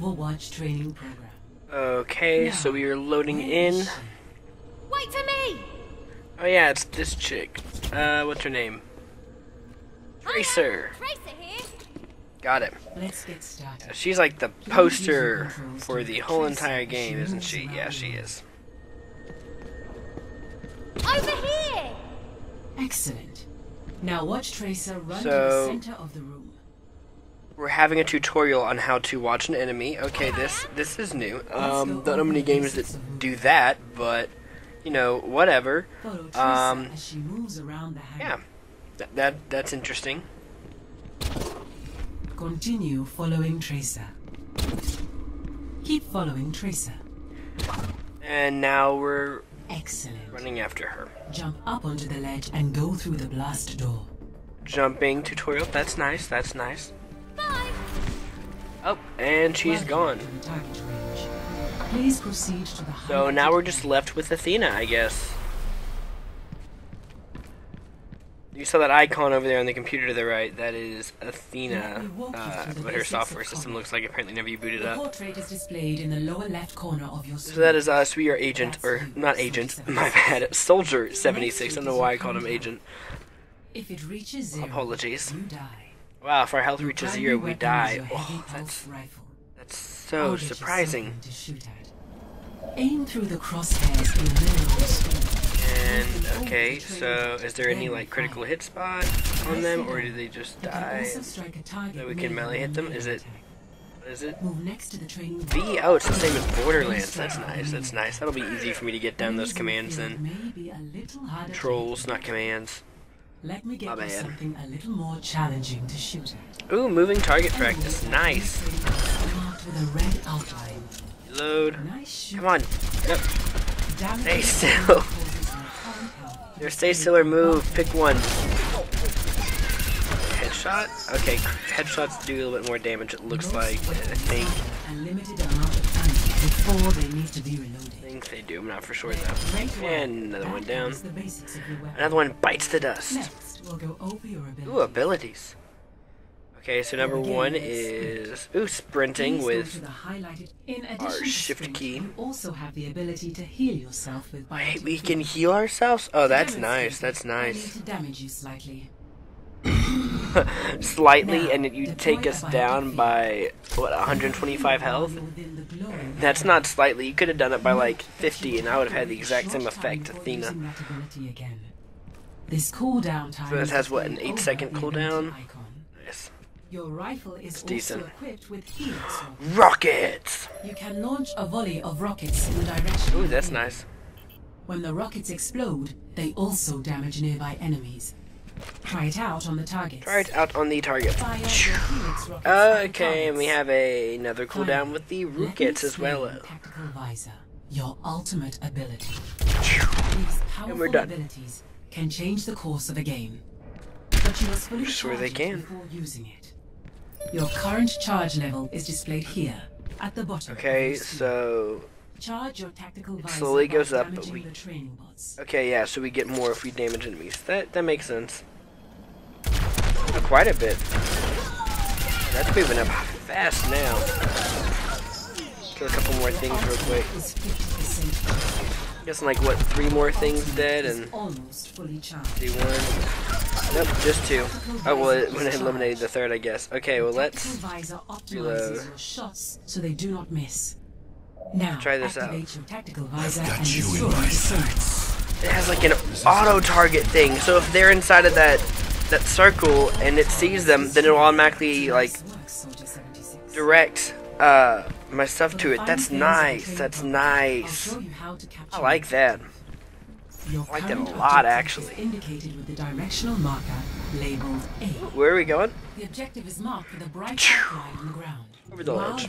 Overwatch training program. Okay, so we are loading in. Wait for me! Oh yeah, it's this chick. What's her name? Tracer. Tracer here. Got it. Let's get started. She's like the poster for the whole entire game, isn't she? Yeah, she is. Over here! Excellent. Now watch Tracer run to the center of the room. We're having a tutorial on how to watch an enemy. Okay, this is new. Don't know many games that do that, but you know, whatever. Yeah, that's interesting. Continue following Tracer. Keep following Tracer. And now we're running after her. Jump up onto the ledge and go through the blast door. Jumping tutorial. That's nice. That's nice. Bye. Oh, and she's gone. Please proceed to the so now we're just left with Athena, I guess. You saw that icon over there on the computer to the right. That is Athena, but her software system looks like apparently never you booted up. Portrait is displayed in the lower left corner of your screen. So that is us. We are Agent, or not Agent, my bad, Soldier 76. I don't know why I called him Agent. If it reaches zero, apologies. You die. Wow, if our health reaches zero, we die. Oh, that's so surprising. Aim through the crosshairs in the middle of the screen. And, okay, so is there any, like, critical hit spot on them, or do they just die so we can melee hit them? Is it, what is it? B? Oh, it's the same as Borderlands. That's nice, that's nice. That'll be easy for me to get down those commands then. Controls, not commands. Let me get you something a little more challenging to shoot at. Ooh, moving target practice. Nice. Load. Come on. Nope. Stay still. There, stay still or move. Pick one. Headshot? Okay, headshots do a little bit more damage, it looks like, I think. I think they do, I'm not for sure though. And another one down. Another one bites the dust. Ooh, abilities. Okay, so number one is sprinting with our shift key. Wait, we can heal ourselves? Oh, that's nice. That's nice. Slightly, and you take us down by what, 125 health? That's not slightly. You could have done it by like 50, and I would have had the exact same effect, Athena. So this has what, an 8-second cooldown? Yes. Your rifle is also equipped with heat. Rockets! You can launch a volley of rockets in the direction. Ooh, that's nice. When the rockets explode, they also damage nearby enemies. Try it out on the target. Try it out on the target. Okay, and we have another cooldown with the rockets as well. Tactical visor, your ultimate ability. These powerful abilities can change the course of a game. But you must fully charge it before using it. Your current charge level is displayed here at the bottom. Okay, so charge your tactical visor. It slowly goes up, but we okay, yeah. So we get more if we damage enemies. That makes sense. Oh, quite a bit. That's moving up fast now. Kill a couple more things real quick. I'm guessing like what, 3 more things dead and do 1. Nope, just 2. Oh, well, when I eliminated the 3rd, I guess. Okay, well, let's reload. So they do not miss. Now, try this out. It has like an auto-target thing, so if they're inside of that circle and it sees them, then it'll automatically, like, direct my stuff to it. That's nice. That's nice. I like that. I like that a lot, actually. Indicated with the directional marker labeled A. Where are we going? The objective is marked with a bright line on the ground. Over the ledge.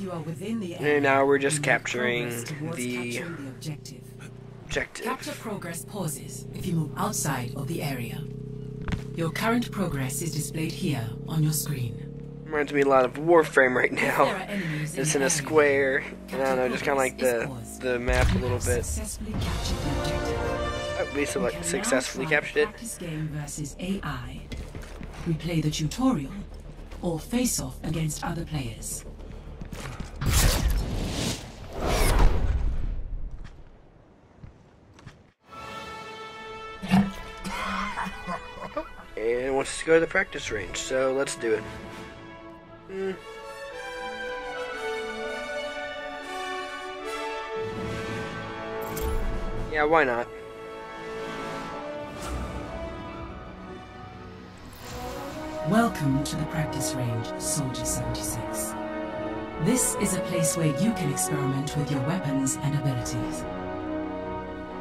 And now we're just capturing the objective. Capture progress pauses if you move outside of the area. Your current progress is displayed here on your screen. Reminds me a lot of Warframe right now. It's in a square. I don't know, just kind of like the map a little bit. We successfully captured it. Practice game versus AI. We play the tutorial or face off against other players. and wants us to go to the practice range, so let's do it. Yeah, why not? Welcome to the practice range, Soldier 76. This is a place where you can experiment with your weapons and abilities.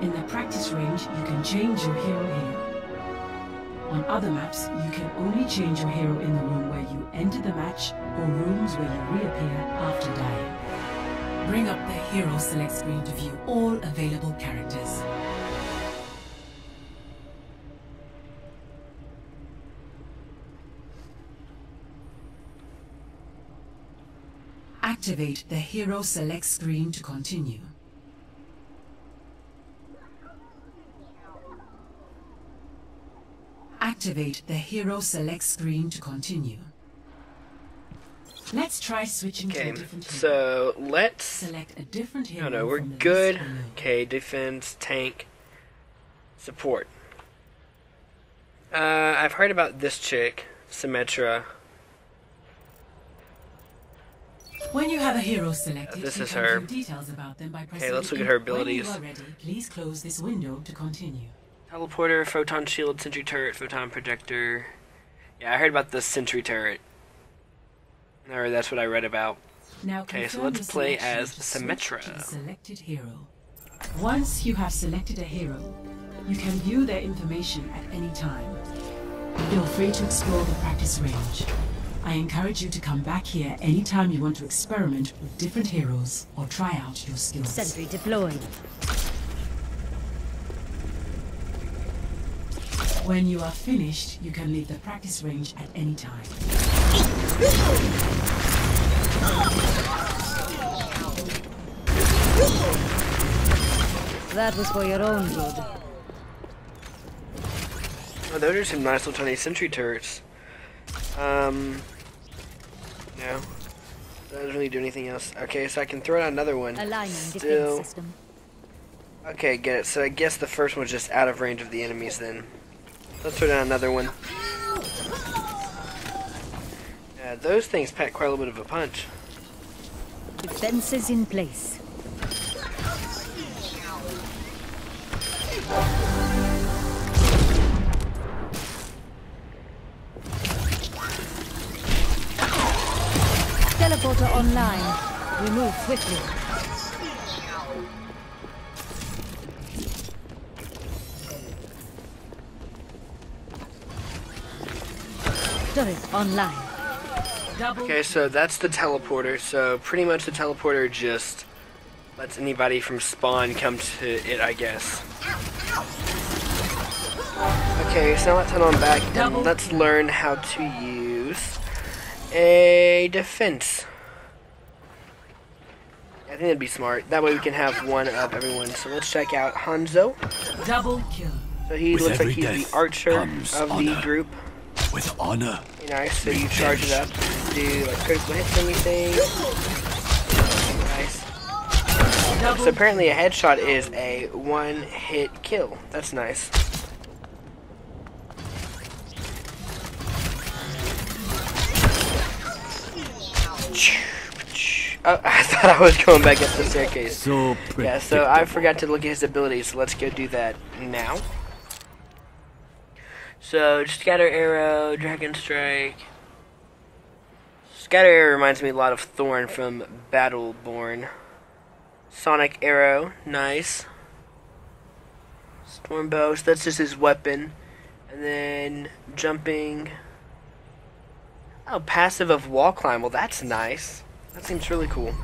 In the practice range, you can change your hero. On other maps, you can only change your hero in the room where you ended the match or rooms where you reappear after dying. Bring up the hero select screen to view all available characters. Activate the hero select screen to continue. Activate the hero select screen to continue. Let's try switching to a different hero. So let's select a different hero. No, we're good. Okay, defense, tank, support. I've heard about this chick, Symmetra. When you have a hero selected, this is her. Details about them by pressing. Okay, let's look at her abilities. When you are ready, please close this window to continue. Teleporter, photon shield, sentry turret, photon projector. Yeah, I heard about the sentry turret. Or that's what I read about. Now, okay, so let's play as Symmetra. Selected hero. Once you have selected a hero, you can view their information at any time. Feel free to explore the practice range. I encourage you to come back here anytime you want to experiment with different heroes or try out your skills. Sentry deployed. When you are finished, you can leave the practice range at any time. That was for your own good. Oh, those are some nice little tiny sentry turrets. No. That doesn't really do anything else. Okay, so I can throw out another one. Aligning defense system. Okay, get it. So I guess the first one's just out of range of the enemies then. Let's throw down another one. Those things pack quite a little bit of a punch. Defenses in place. Teleporter online. We move quickly. Online. Okay, so that's the teleporter. So pretty much the teleporter just lets anybody from spawn come to it, I guess. Okay, so now let's head on back and let's learn how to use a defense. I think that'd be smart. That way we can have one up everyone. So let's check out Hanzo. Double kill. So he looks like he's the archer of the group. With honor. You know, so you charge it up, do like critical hits and everything. Nice. So apparently a headshot is a one-hit kill. That's nice. Oh, I thought I was going back up the staircase. So yeah, so I forgot to look at his abilities, so let's go do that now. So, Scatter Arrow, Dragon Strike. Scatter Arrow reminds me a lot of Thorn from Battleborn. Sonic Arrow, nice. Storm Bow, so that's just his weapon. And then, jumping. Oh, passive of Wall Climb, well that's nice. That seems really cool.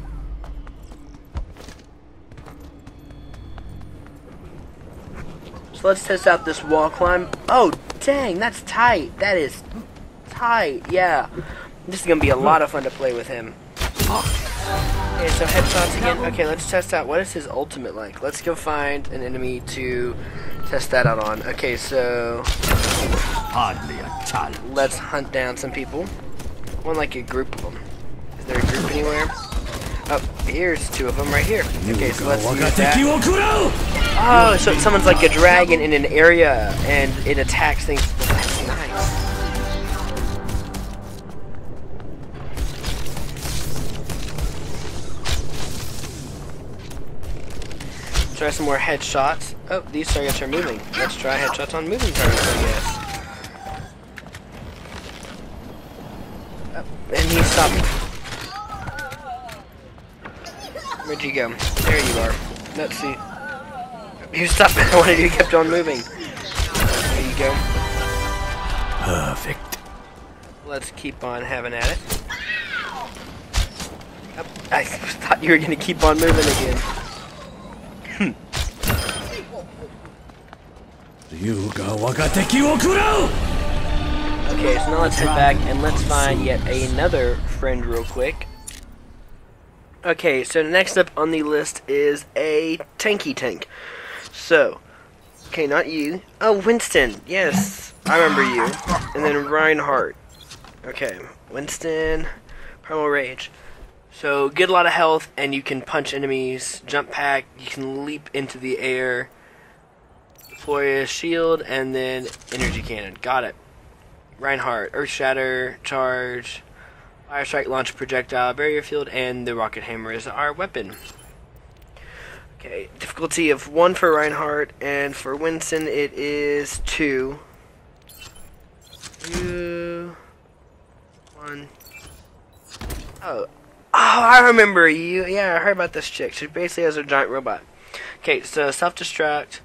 So let's test out this wall climb. Oh, dang, that's tight. That is tight, yeah. This is going to be a lot of fun to play with him. Okay, so headshots again. Okay, let's test out what is his ultimate like. Let's go find an enemy to test that out on. Okay, so hardly a challenge. Let's hunt down some people. One like a group of them. Is there a group anywhere? Oh, here's two of them right here. Okay, so let's use that. Oh, so someone's like a dragon in an area, and it attacks things. That's nice. try some more headshots. Oh, these targets are moving. Let's try headshots on moving targets, I guess. Oh, and he stopped me. Where'd you go? There you are. Let's see. You stopped me. Why you kept on moving? There you go. Perfect. Let's keep on having at it. Oh, I thought you were gonna keep on moving again. Okay, so now let's head back and let's find yet another friend real quick. Okay, so next up on the list is a tanky tank. So, okay, not you. Oh, Winston. Yes, I remember you. And then Reinhardt. Okay, Winston, Primal Rage. So, get a lot of health, and you can punch enemies, jump pack, you can leap into the air, deploy a shield, and then energy cannon. Got it. Reinhardt, Earth Shatter, Charge, Fire Strike, Launch Projectile, Barrier Field, and the Rocket Hammer is our weapon. Okay, difficulty of 1 for Reinhardt, and for Winston it is 2. 2, 1. Oh, I remember you. Yeah, I heard about this chick. She basically has a giant robot. Okay, so self-destruct,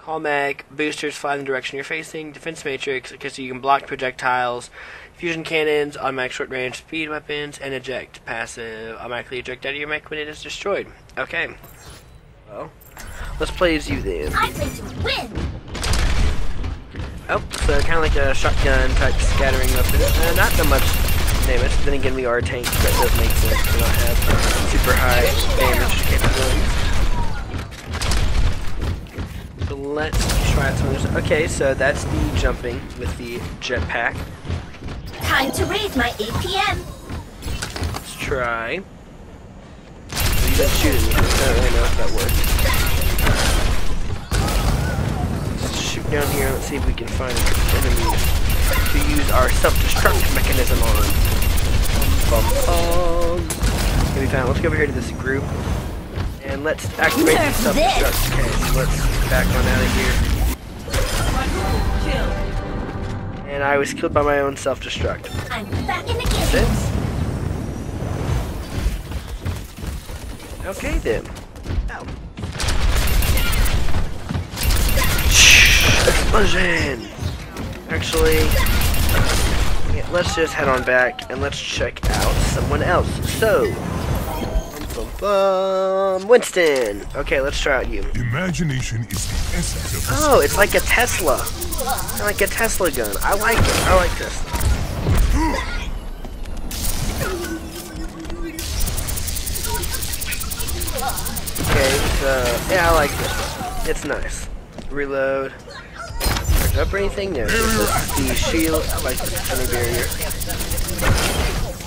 call mag, boosters fly in the direction you're facing, defense matrix, okay, so you can block projectiles, fusion cannons, automatic short-range speed weapons, and eject. Passive, automatically eject out of your mech when it is destroyed. Okay. Well, let's play as you then. I play to win! Oh, so kind of like a shotgun type scattering weapon. Not so much damage. Then again, we are tanks, so that does make sense to not have super high damage capabilities. So let's try some of this. Okay, so that's the jumping with the jetpack. Time to raise my APM. Let's try. So you don't shoot at me. I don't really know if that works. Let's shoot down here. Let's see if we can find enemies to use our self-destruct mechanism on. Okay, we found. Let's go over here to this group and let's activate the self-destruct. Okay, so let's back on out of here. And I was killed by my own self-destruct. I'm back in the game. Okay then. Ow. Explosion. Actually, yeah, let's just head on back and let's check out someone else. So, Winston. Okay, let's try out you. Imagination is the essence of this. Oh, it's like a Tesla. It's like a Tesla gun. I like it. I like this. Okay, so yeah, I like this. It's nice. Reload. Up or anything? No. The shield, I like the tiny barrier.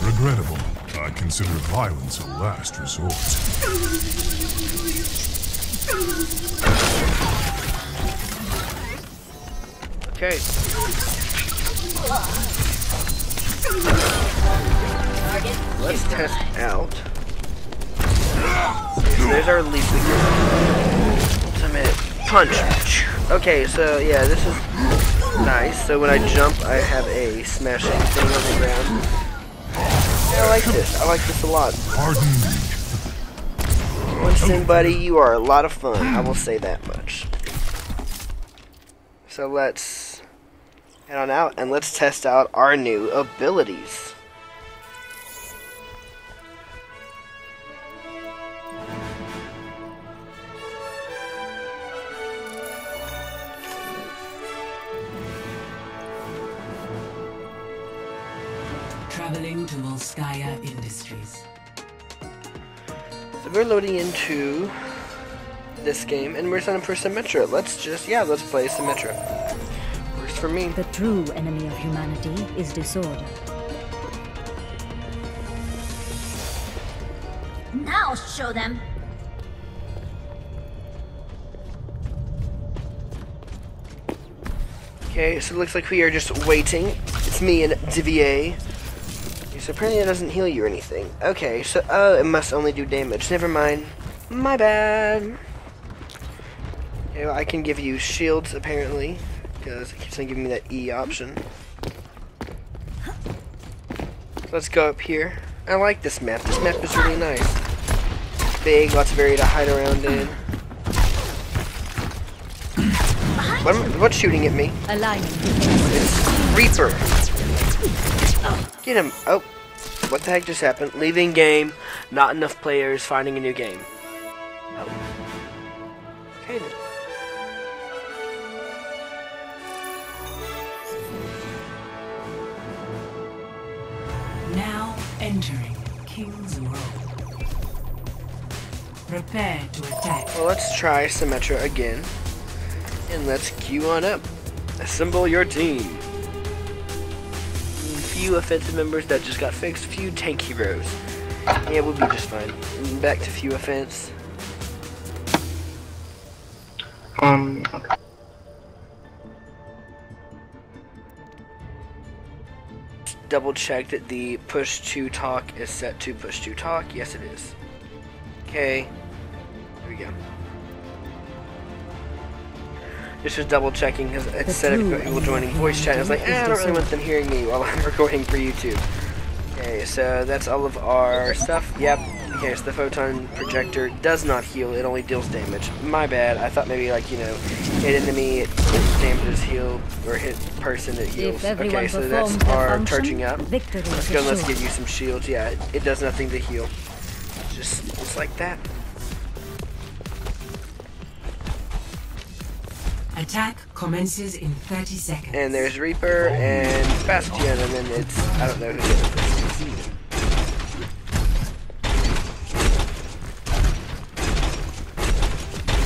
Regrettable. I consider violence a last resort. Okay. Let's test out. So there's our leaping. Just a minute. Punch. Okay, so yeah, this is nice. So when I jump, I have a smashing thing on the ground. Yeah, I like this. I like this a lot. Winston, buddy, you are a lot of fun. I will say that much. So let's head on out and let's test out our new abilities. Traveling towards Gaia Industries. So we're loading into this game, and we're signing for Symmetra. Let's just, yeah, let's play Symmetra. Works for me. The true enemy of humanity is disorder. Now show them. Okay, so it looks like we are just waiting. It's me and Divier. So apparently it doesn't heal you or anything. Okay, so, oh, it must only do damage. Never mind. My bad. I can give you shields apparently, because it keeps on giving me that E option. So let's go up here. I like this map. This map is really nice. Big, lots of area to hide around in. What's shooting at me? It's Reaper. Get him. Oh, what the heck just happened? Leaving game. Not enough players. Finding a new game. Oh. Okay then. Now entering King's world. Prepare to attack. Well, let's try Symmetra again. And let's queue on up. Assemble your team. Few offensive members that just got fixed. Few tank heroes. Yeah, we'll be just fine. Back to few offense. Okay. Double check that the push to talk is set to push to talk. Yes, it is. Okay. Here we go. This was double checking because instead of people joining voice chat, I was like, I don't really want them hearing me while I'm recording for YouTube. Okay, so that's all of our stuff. Yep. Okay, so the photon projector does not heal, it only deals damage. My bad. I thought maybe, like, you know, hit enemy, it damages heal, or hit person, it heals. Okay, so that's our charging up. Let's go and let's give you some shields. Yeah, it does nothing to heal. Just like that. Attack commences in 30 seconds. And there's Reaper and Bastion, and then it's, I don't know who the other person is.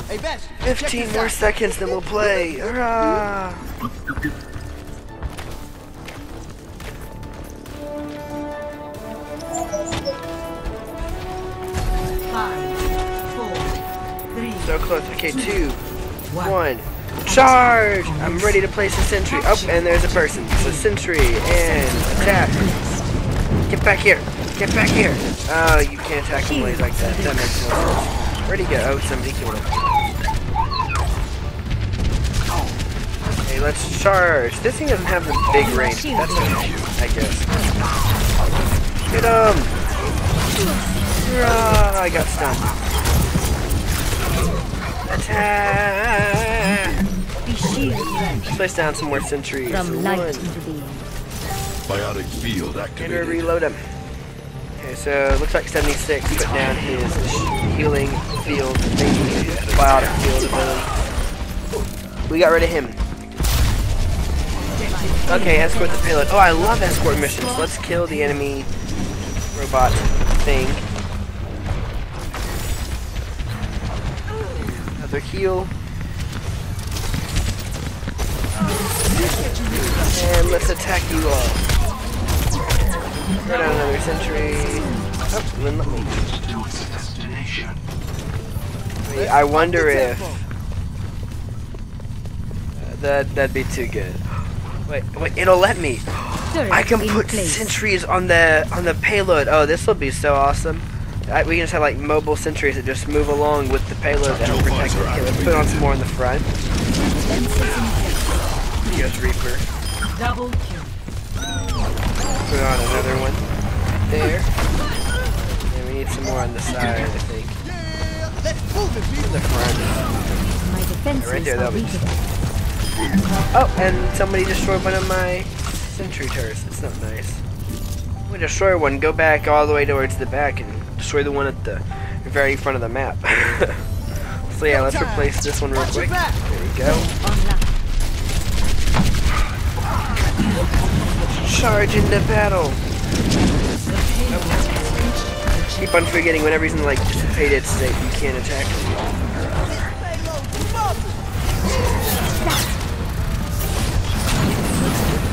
Hey, Best, 15 more seconds, then we'll play. Hurrah! So close. Okay, 2, 1. Charge! I'm ready to place a sentry. Oh, and there's a person. It's a sentry. And attack. Get back here. Get back here. Oh, you can't attack the blaze like that. That makes no sense. Where'd he go? Oh, somebody killed him. Okay, let's charge. This thing doesn't have the big range. That's an issue, I guess. Get him! Oh, I got stunned. Attack! Place down some more sentries. Biotic field activated. And reload him. Okay, so it looks like 76 put down his healing field thingy, biotic field ability. We got rid of him. Okay, escort the payload. Oh, I love escort missions. Let's kill the enemy robot thing. Another heal. And let's attack you all. Right on another sentry. Oh, wouldn't let me. Wait, I wonder if that'd be too good. Wait, it'll let me. I can put sentries on the payload. Oh, this will be so awesome. We can just have like mobile sentries that just move along with the payload that'll protect it. Okay, let's put on some more in the front. Yes, Reaper. Double kill. Put on another one there. And we need some more on the side, I think. Yeah, let's move it in the front. Right there, that'll be just... Oh, and somebody destroyed one of my sentry turrets. It's not nice. We destroy one, go back all the way towards the back and destroy the one at the very front of the map. So yeah, let's replace this one real quick. There we go. Charge into battle! Oh. Keep on forgetting whenever he's in like dissipated state you can't attack him.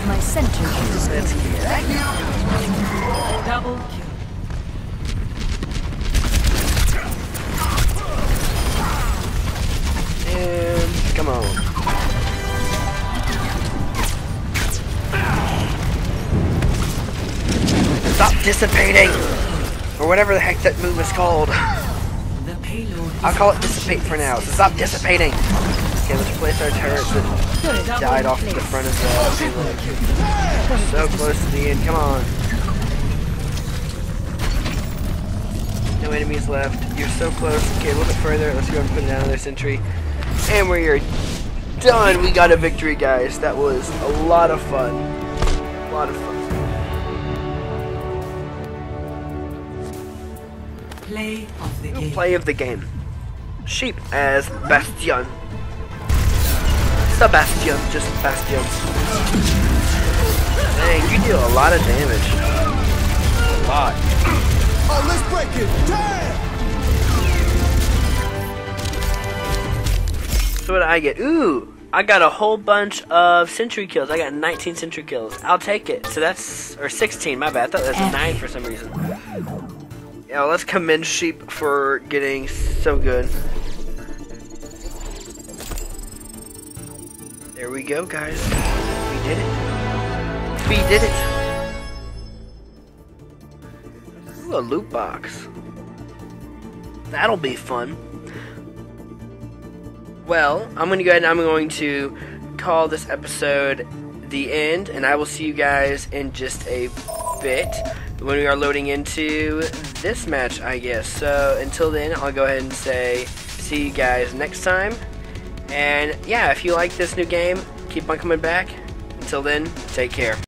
My center is double kill. And come on. Stop dissipating! Or whatever the heck that move is called. I'll call it dissipate for now, so stop dissipating! Okay, let's place our turret that died off the front of the... So close to the end, come on. No enemies left. You're so close. Okay, a little bit further. Let's go and put down another sentry. And we're done. We got a victory, guys. That was a lot of fun. A lot of fun. Play of the game. Play of the game. Sheep as Bastion. Sebastian, just Bastion. Dang, you deal a lot of damage. A lot. Oh, let's break it! Damn! So what did I get? Ooh! I got a whole bunch of sentry kills. I got 19 sentry kills. I'll take it. So that's... or 16, my bad. I thought that was 9 for some reason. Yeah, well, let's commend Sheep for getting so good. There we go, guys. We did it. We did it! A loot box. That'll be fun. Well, I'm going to go ahead and I'm going to call this episode the end, and I will see you guys in just a bit when we are loading into this match, I guess. So until then, I'll go ahead and say see you guys next time. And yeah, if you like this new game, keep on coming back. Until then, take care.